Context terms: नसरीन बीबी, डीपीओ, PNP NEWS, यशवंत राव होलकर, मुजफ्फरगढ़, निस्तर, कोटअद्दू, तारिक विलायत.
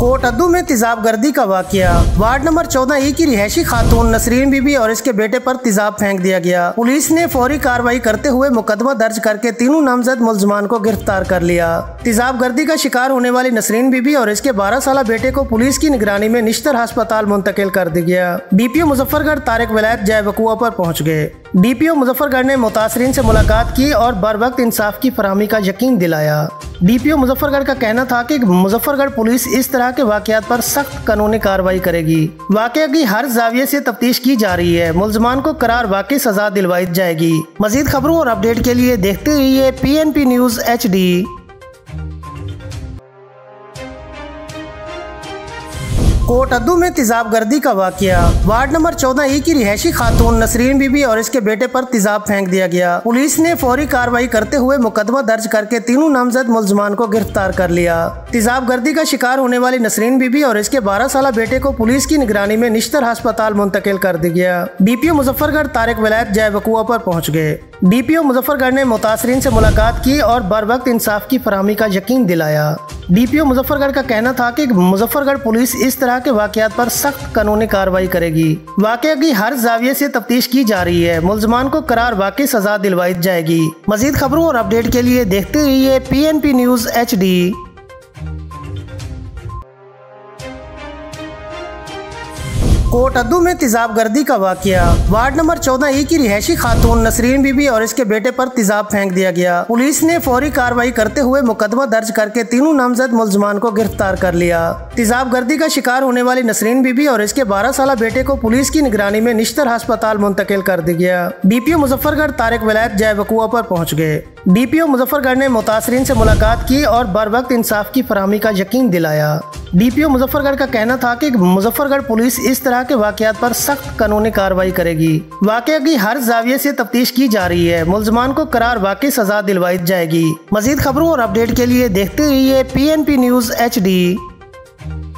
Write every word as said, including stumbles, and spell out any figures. कोटअद्दू में तेजाब गर्दी का वाकया। वार्ड नंबर चौदह ए की रिहायशी खातून नसरीन बीबी और इसके बेटे पर तेजाब फेंक दिया गया। पुलिस ने फौरी कार्रवाई करते हुए मुकदमा दर्ज करके तीनों नामजद मुलजमान को गिरफ्तार कर लिया। तेजाब गर्दी का शिकार होने वाली नसरीन बीबी और इसके बारह साल बेटे को पुलिस की निगरानी में निस्तर अस्पताल मुंतकिल कर दिया गया। डीपीओ मुजफ्फरगढ़ तारिक विलायत जय वकुआ पर पहुँच गए। डीपीओ मुजफ्फरगढ़ ने मुतासरीन से मुलाकात की और बर वक्त इंसाफ की फरहमी का यकीन दिलाया। डीपीओ मुजफ्फरगढ़ का कहना था कि मुजफ्फरगढ़ पुलिस इस तरह के वाकयात पर सख्त कानूनी कार्रवाई करेगी। वाकये की हर जाविये से तफ्तीश की जा रही है। मुलजमान को करार वाकई सजा दिलवाई जाएगी। मजीद खबरों और अपडेट के लिए देखते रहिए पीएनपी न्यूज़ एचडी। कोटअद्दू में तेजाब गर्दी का वाकया। वार्ड नंबर चौदह ए की रिहायशी खातून नसरीन बीबी और इसके बेटे पर तेजाब फेंक दिया गया। पुलिस ने फौरी कार्रवाई करते हुए मुकदमा दर्ज करके तीनों नामजद मुलजमान को गिरफ्तार कर लिया। तेजाब गर्दी का शिकार होने वाली नसरीन बीबी और इसके बारह साल बेटे को पुलिस की निगरानी में निस्तर अस्पताल मुंतकिल कर दिया गया। डीपीओ मुजफ्फरगढ़ तारिक विलायत जय वकुआ पर पहुँच गए। डीपीओ मुजफ्फरगढ़ ने मुतासरीन से मुलाकात की और बर वक्त इंसाफ की फरहमी का यकीन दिलाया। डीपीओ मुजफ्फरगढ़ का कहना था कि मुजफ्फरगढ़ पुलिस इस तरह के वाकयात पर सख्त कानूनी कार्रवाई करेगी। वाकये की हर जाविये से तफ्तीश की जा रही है। मुलजमान को करार वाकई सजा दिलवाई जाएगी। मजीद खबरों और अपडेट के लिए देखते रहिए पीएनपी न्यूज़ एचडी। कोटअद्दू में तेजाब गर्दी का वाकया। वार्ड नंबर चौदह ए की रिहायशी खातून नसरीन बीबी और इसके बेटे पर तेजाब फेंक दिया गया। पुलिस ने फौरी कार्रवाई करते हुए मुकदमा दर्ज करके तीनों नामजद मुलजमान को गिरफ्तार कर लिया। तेजाब गर्दी का शिकार होने वाली नसरीन बीबी और इसके बारह साल बेटे को पुलिस की निगरानी में निस्तर अस्पताल मुंतकिल कर दिया गया। डीपीओ मुजफ्फरगढ़ तारिक विलायत जय वकुआ पर पहुँच गए। डीपीओ मुजफ्फरगढ़ ने मुतासरीन से मुलाकात की और बर वक्त इंसाफ की फरहमी का यकीन दिलाया। डीपीओ मुजफ्फरगढ़ का कहना था कि मुजफ्फरगढ़ पुलिस इस तरह के वाकयात पर सख्त कानूनी कार्रवाई करेगी। वाकये की हर जाविये से तफ्तीश की जा रही है। मुलजमान को करार वाकई सजा दिलवाई जाएगी। मजीद खबरों और अपडेट के लिए देखते रहिए पीएनपी न्यूज़ एचडी।